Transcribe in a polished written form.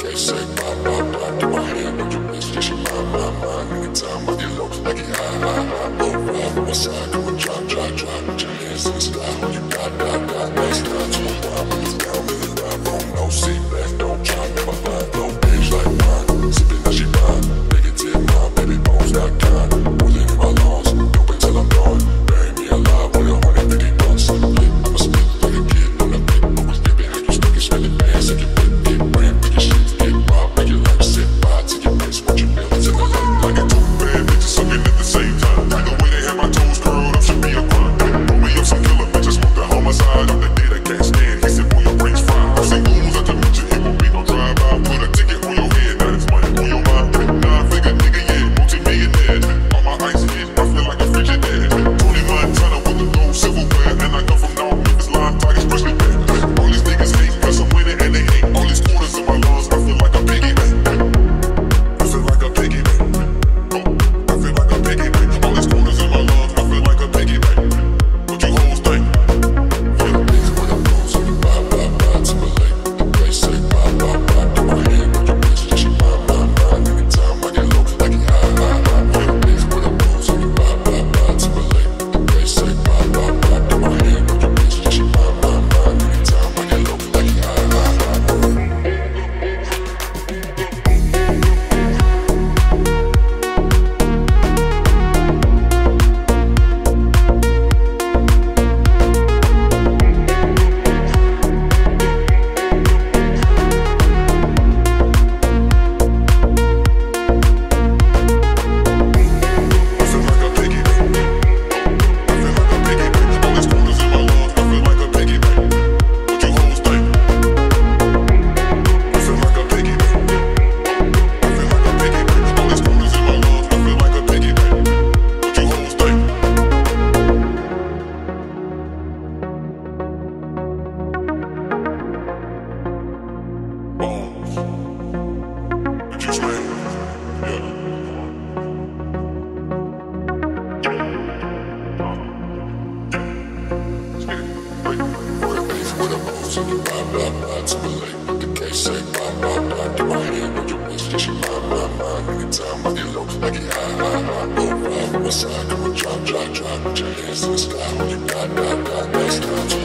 I Come and drop, drop, drop, put your hands in the sky. When you got, next time.